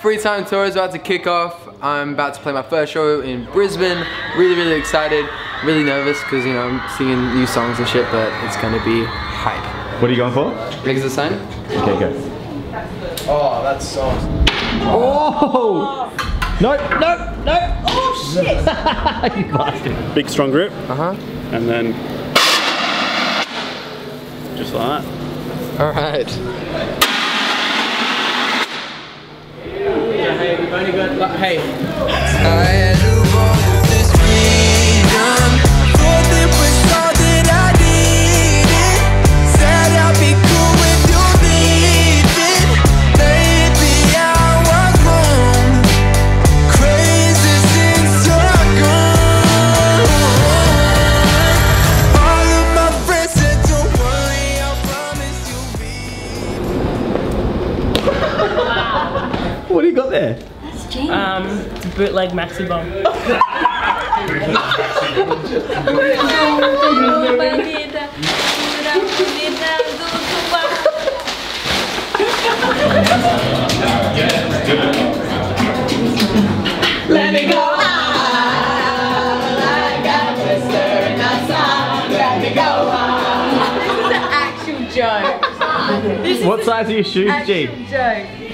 Free Time Tour is about to kick off. I'm about to play my first show in Brisbane. Really excited, really nervous because, you know, I'm singing new songs and shit, but it's gonna be hype. What are you going for? Exit sign. Okay, go. Oh, that's so awesome. Oh! Nope! Oh shit! You bastard. Big strong grip. And then just like that. Alright. Hey, we've only got, like, hey. I knew all of this freedom. Thought it was all that I needed. Said I'd be cool if you needed. Lately I was wrong. Crazy since you're gone. All of my friends said don't worry, I promise you'll be. What do you got there? That's James. It's a bootleg maxi bomb. Let me go on like I was stirring a song. Let me go on. This is an actual joke. What size are your shoes, G?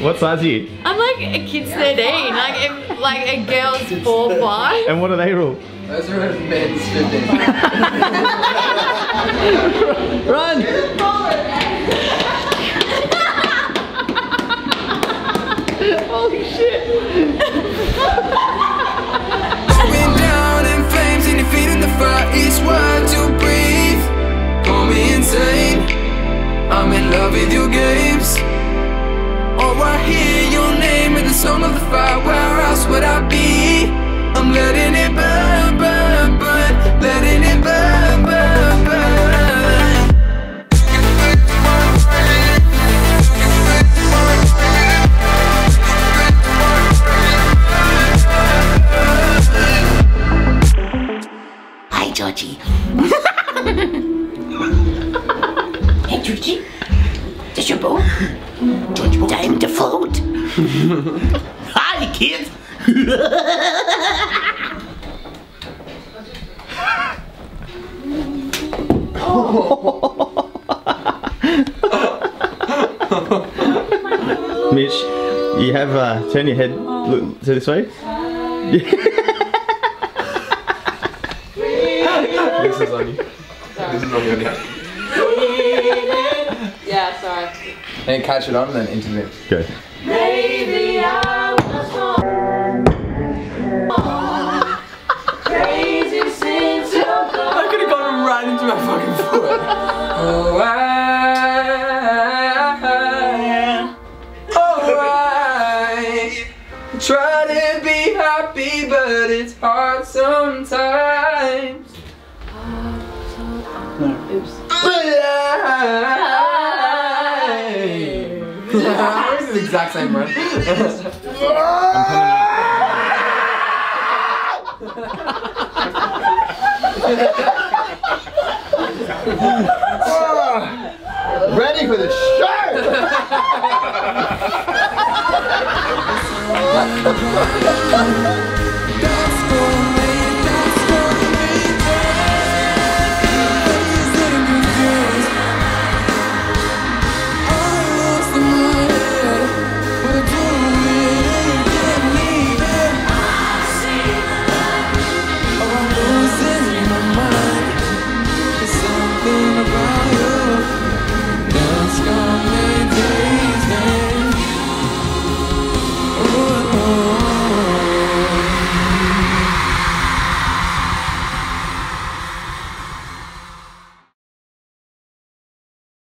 What size are you? I'm like a kid's 13, like a girl's 4 or 5. And what do they rule? Those are men's 15. Run! Holy shit! Swim down in flames and your feet in the fire. Each word to breathe. Call me insane. I'm in love with your games. Oh, I hear your name in the song of the fire. Where else would I be? I'm letting it burn, burn, burn. Letting it burn, burn, burn. Hi, Georgie. Hey, Georgie. Is your boat? Time to float. Hi, kids. Mitch, you have turn your head. Look to this way. This is on you. This is on you. Yeah, sorry. Then catch it on and then into the mix. Go. Maybe I was wrong. Crazy since you're gone. I could have gone right into my fucking foot. Oh, I try to be happy, but it's hard sometimes. No. Oops. It's the exact same breath. Oh, ready for the show!